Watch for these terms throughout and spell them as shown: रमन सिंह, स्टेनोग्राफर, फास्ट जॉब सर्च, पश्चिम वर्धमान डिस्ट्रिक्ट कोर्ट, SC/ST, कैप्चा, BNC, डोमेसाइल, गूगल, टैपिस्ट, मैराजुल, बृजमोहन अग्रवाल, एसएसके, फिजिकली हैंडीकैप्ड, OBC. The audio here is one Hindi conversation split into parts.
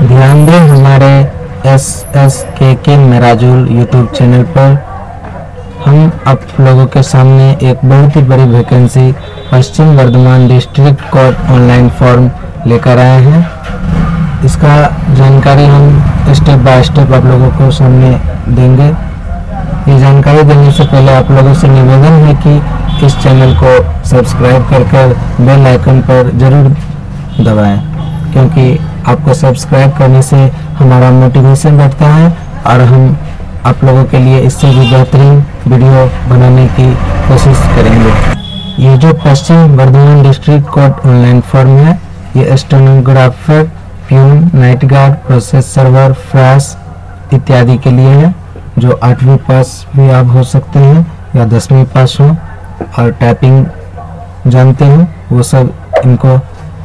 ध्यान दें हमारे एसएसके के मैराजुल यूट्यूब चैनल पर हम आप लोगों के सामने एक बहुत ही बड़ी vacancy पश्चिम वर्धमान डिस्ट्रिक्ट कोर्ट online form लेकर आए हैं। इसका जानकारी हम स्टेप बाय स्टेप आप लोगों को सामने देंगे। ये जानकारी देने से पहले आप लोगों से निवेदन है कि इस चैनल को सब्सक्राइब करके बेल आइकन पर जरूर दबाएं, क्योंकि आपको सब्सक्राइब करने से हमारा मोटिवेशन बढ़ता है और हम आप लोगों के लिए इससे भी बेहतरीन वीडियो बनाने की कोशिश करेंगे। ये जो पश्चिम वर्धमान डिस्ट्रिक्ट कोर्ट online form है, ये स्टेनोग्राफर, peon, night guard, process server, fresh इत्यादि के लिए है। जो 8वीं पास भी आप हो सकते हैं या 10वीं पास हो और टाइपिंग जानते हैं, वो सब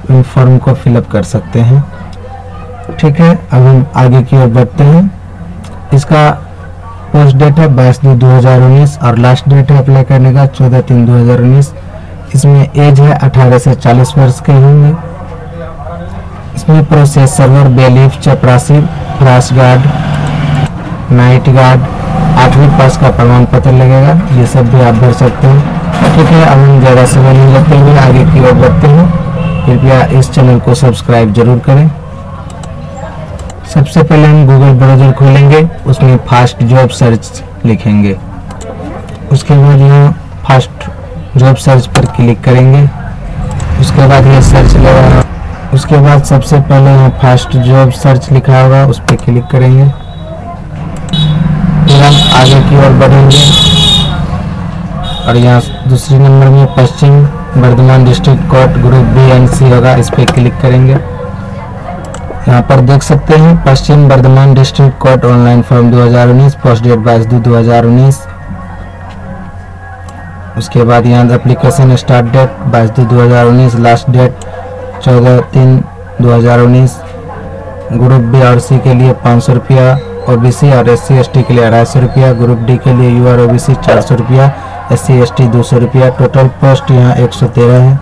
इन फॉर्म को फिलअप कर सकते हैं। ठीक है, अब हम आगे की ओर बढ़ते हैं। इसका पोस्ट डेट है 22/2/2019 और लास्ट डेट है अप्लाई करने का 14/3/2019। इसमें एज है 18 से 40 वर्ष के होंगे। इसमें प्रोसेस सर्वर, बेलीफ, चपरासी, फ्लैश गार्ड, नाइट गार्ड, 8वीं पास का प्रमाण पत्र लगेगा। ये सब भी आप भर सकते हैं। ठीक है, अब हम ज़्यादा समय नहीं लेते हुए आगे की ओर बढ़ते हैं। कृपया इस चैनल को सब्सक्राइब जरूर करें। सबसे पहले हम गूगल ब्राउजर खोलेंगे, उसमें फास्ट जॉब सर्च लिखेंगे। उसके बाद यहाँ फास्ट जॉब सर्च पर क्लिक करेंगे। उसके बाद यह सर्च लगा, उसके बाद सबसे पहले यहाँ फास्ट जॉब सर्च लिखा होगा, उस पर क्लिक करेंगे। फिर हम आगे की ओर बढ़ेंगे और यहाँ दूसरे नंबर में पश्चिम वर्धमान डिस्ट्रिक्ट कोर्ट group BNC होगा, इस पर क्लिक करेंगे। यहाँ पर देख सकते हैं पश्चिम वर्धमान डिस्ट्रिक्ट कोर्ट online form 2019, post date 22/2/2019। उसके बाद यहाँ application start date 22/2/2019, last date 14/3/2019। Group B और C के लिए 500 रुपया, OBC और SC/ST के लिए 250 रुपया, ग्रुप D के लिए UR/OBC 400 रुपया, SC/ST 200 रुपया। टोटल पोस्ट यहाँ 113 है।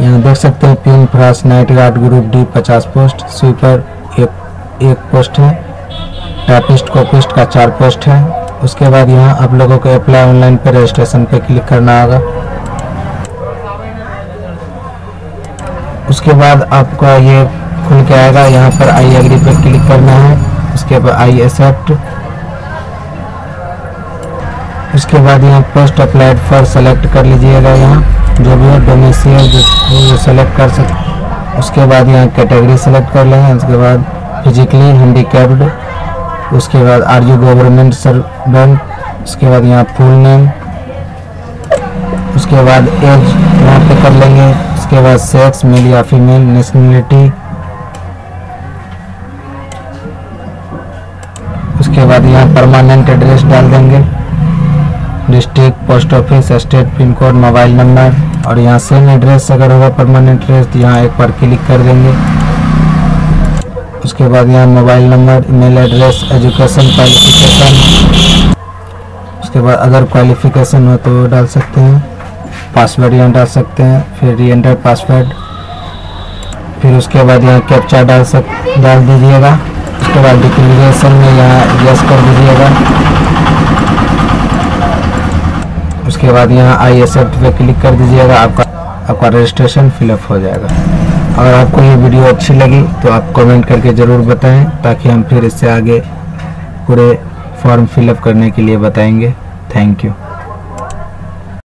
यहाँ देख सकते हैं पिन फ्रास night guard group D 50 post, sweeper एक पोस्ट है, टैपिस्ट कॉपिस्ट का 4 पोस्ट है। उसके बाद यहाँ आप लोगों को अप्लाई ऑनलाइन पर रजिस्ट्रेशन पर क्लिक करना होगा। उसके बाद आपका ये खुल के आएगा, यहाँ पर आई एग्री पर क्लिक करना है, उसके बाद आई एक्सेप्ट। उसके बाद यहाँ पोस्ट अप्लाइड फॉर सेलेक्ट कर लीजिएगा, यहाँ जो भी हो डोमेसाइल जो सेलेक्ट कर सकते। उसके बाद यहाँ कैटेगरी सेलेक्ट कर लेंगे, उसके बाद फिजिकली हैंडीकैप्ड, उसके बाद आर यू गवर्नमेंट सर्वेंट, उसके बाद यहाँ फुल नेम, उसके बाद एज यहाँ पे कर लेंगे, उसके बाद सेक्स मेल या फीमेल, नेशनलिटी, उसके बाद यहाँ परमानेंट एड्रेस डाल देंगे, district, post office, state, pin code, mobile number. और यहाँ सेम एड्रेस अगर होगा परमानेंट एड्रेस तो यहाँ एक बार क्लिक कर देंगे। उसके बाद यहाँ mobile number, email address, education, qualification, उसके बाद अगर क्वालिफिकेशन हो तो डाल सकते हैं, पासवर्ड यहाँ डाल सकते हैं, फिर रीएंटर पासवर्ड, फिर उसके बाद यहाँ कैप्चा डाल दीजिएगा। उसके बाद डिक्लेरेशन में यहाँ यस कर दीजिएगा। उसके बाद यहाँ आई एक्सेप्ट पे क्लिक कर दीजिएगा, आपका रजिस्ट्रेशन फिलअप हो जाएगा। अगर आपको ये वीडियो अच्छी लगी तो आप कमेंट करके ज़रूर बताएं, ताकि हम फिर इससे आगे पूरे फॉर्म फिलअप करने के लिए बताएँगे। Thank you.